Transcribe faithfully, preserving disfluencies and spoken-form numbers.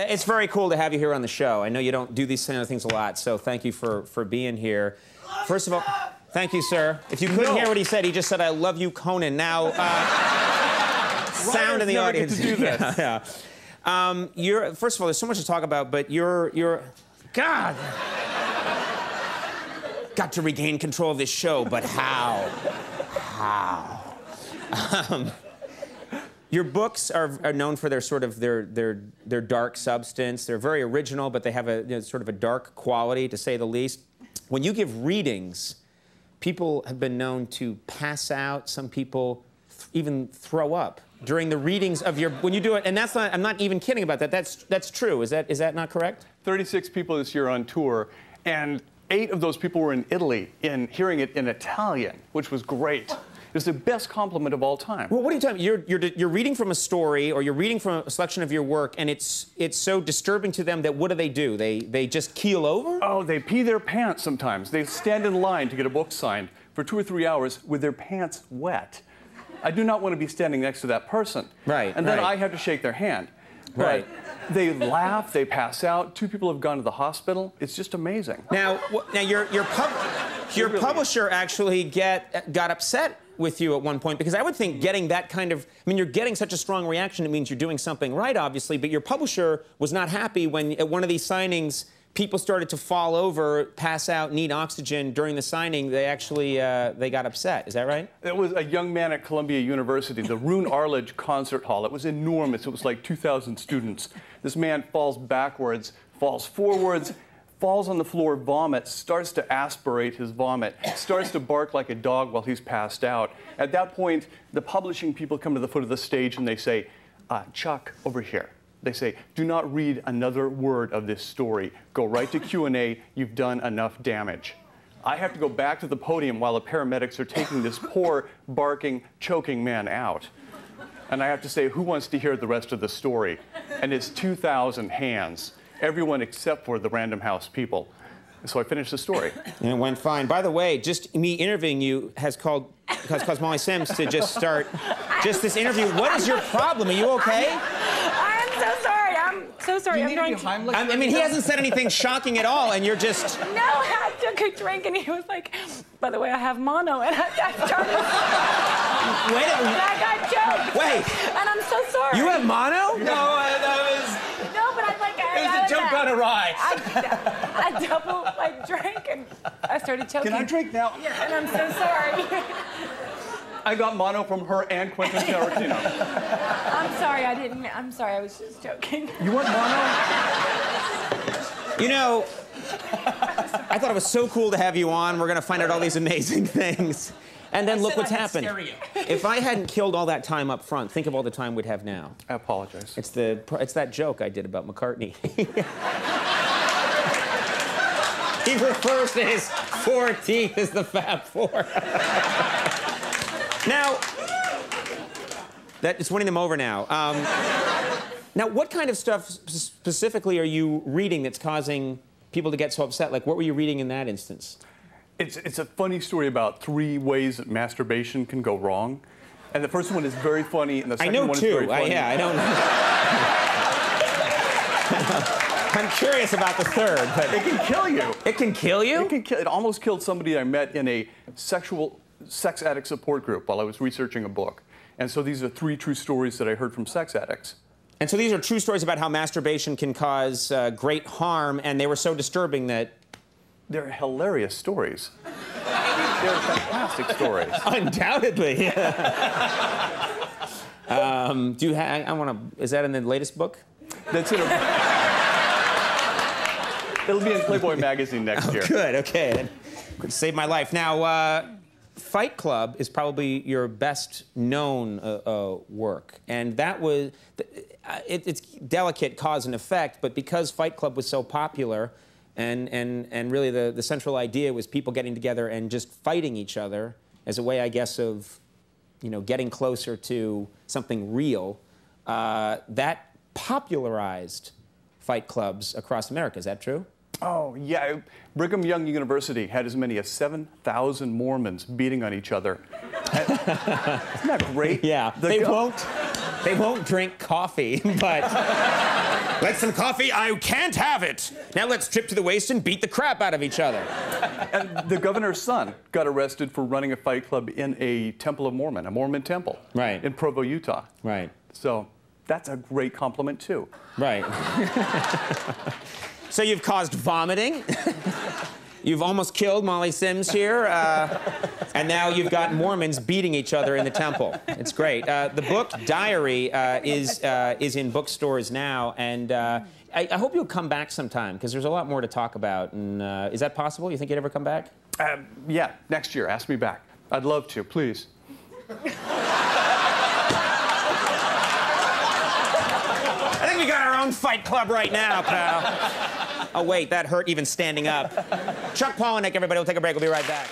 It's very cool to have you here on the show. I know you don't do these kind of things a lot, so thank you for, for being here. First of all, thank you, sir. If you couldn't no. hear what he said, he just said, I love you, Conan. Now, uh, sound in the audience. To do this. Yeah, yeah. Um, you're, first of all, there's so much to talk about, but you're, you're, God. Got to regain control of this show, but how? How? Um, Your books are, are known for their sort of their their their dark substance. They're very original, but they have a you know, sort of a dark quality, to say the least. When you give readings, people have been known to pass out. Some people th even throw up during the readings of your when you do it. And that's not I'm not even kidding about that. That's that's true. Is that is that not correct? thirty-six people this year on tour, and eight of those people were in Italy, in hearing it in Italian, which was great. It's the best compliment of all time. Well, what are you talking about? You're, you're, you're reading from a story, or you're reading from a selection of your work, and it's, it's so disturbing to them that what do they do? They, they just keel over? Oh, they pee their pants sometimes. They stand in line to get a book signed for two or three hours with their pants wet. I do not want to be standing next to that person. Right, And then right. I have to shake their hand. Right. But they laugh, they pass out. Two people have gone to the hospital. It's just amazing. Now, now your, your, pub your really publisher is. actually get, got upset with you at one point, because I would think getting that kind of, I mean, you're getting such a strong reaction, it means you're doing something right, obviously, but your publisher was not happy when at one of these signings, people started to fall over, pass out, need oxygen during the signing. They actually, uh, they got upset. Is that right? It was a young man at Columbia University, the Roone Arledge concert hall. It was enormous. It was like two thousand students. This man falls backwards, falls forwards, falls on the floor, vomits, starts to aspirate his vomit, starts to bark like a dog while he's passed out. At that point, the publishing people come to the foot of the stage and they say, uh, Chuck, over here. They say, do not read another word of this story. Go right to Q and A. You've done enough damage. I have to go back to the podium while the paramedics are taking this poor, barking, choking man out. And I have to say, who wants to hear the rest of the story? And it's two thousand hands. Everyone except for the Random House people. So I finished the story. And it went fine. By the way, just me interviewing you has called, has caused Molly Sims to just start just this interview. What is your problem? Are you okay? I'm, I'm so sorry. I'm so sorry. I'm going to, I mean, he hasn't said anything shocking at all, and you're just. No, I took a drink, and he was like, by the way, I have mono, and I, I started. Wait a minute. I got jokes. Wait. And I'm so sorry. You have mono? No, I, that was. Awry. I, I doubled my drink and I started choking. Can I drink now? Yeah, and I'm so sorry. I got mono from her and Quentin Tarantino. I'm sorry, I didn't. I'm sorry, I was just joking. You want mono? You know, I thought it was so cool to have you on. We're gonna find out all these amazing things. And then I look what's happened. Stereo. If I hadn't killed all that time up front, think of all the time we'd have now. I apologize. It's the it's that joke I did about McCartney. He refers to his four teeth as the Fab Four. Now, that it's winning them over now. Um, now, what kind of stuff specifically are you reading that's causing people to get so upset? Like, what were you reading in that instance? It's, it's a funny story about three ways that masturbation can go wrong. And the first one is very funny, and the second one is very funny. I know two. Uh, yeah, I don't know. I'm curious about the third, but... It can kill you. It can kill you? It can kill. It almost killed somebody I met in a sexual sex addict support group while I was researching a book. And so these are three true stories that I heard from sex addicts. And so these are true stories about how masturbation can cause uh, great harm, and they were so disturbing that... They're hilarious stories. They're fantastic stories. Undoubtedly. Yeah. um, do you have? I want to. Is that in the latest book? That's in a, it'll be in Playboy magazine next oh, year. Good. Okay. Could save my life. Now, uh, Fight Club is probably your best known uh, uh, work, and that was. It, it's delicate cause and effect, but because Fight Club was so popular. And, and, and really the, the central idea was people getting together and just fighting each other as a way, I guess, of, you know, getting closer to something real. Uh, that popularized fight clubs across America. Is that true? Oh, yeah. Brigham Young University had as many as seven thousand Mormons beating on each other. Isn't that great? Yeah. The they won't, they won't drink coffee, but... Like some coffee? I can't have it. Now let's strip to the waist and beat the crap out of each other. And the governor's son got arrested for running a fight club in a Temple of Mormon, a Mormon temple. Right. In Provo, Utah. Right. So that's a great compliment, too. Right. So you've caused vomiting. You've almost killed Molly Sims here, uh, and now you've got Mormons beating each other in the temple. It's great. Uh, the book Diary uh, is uh, is in bookstores now, and uh, I, I hope you'll come back sometime because there's a lot more to talk about. And uh, is that possible? You think you'd ever come back? Um, yeah, next year. Ask me back. I'd love to. Please. I think we got our own Fight Club right now, pal. Oh, wait, that hurt even standing up. Chuck Palahniuk, everybody. We'll take a break. We'll be right back.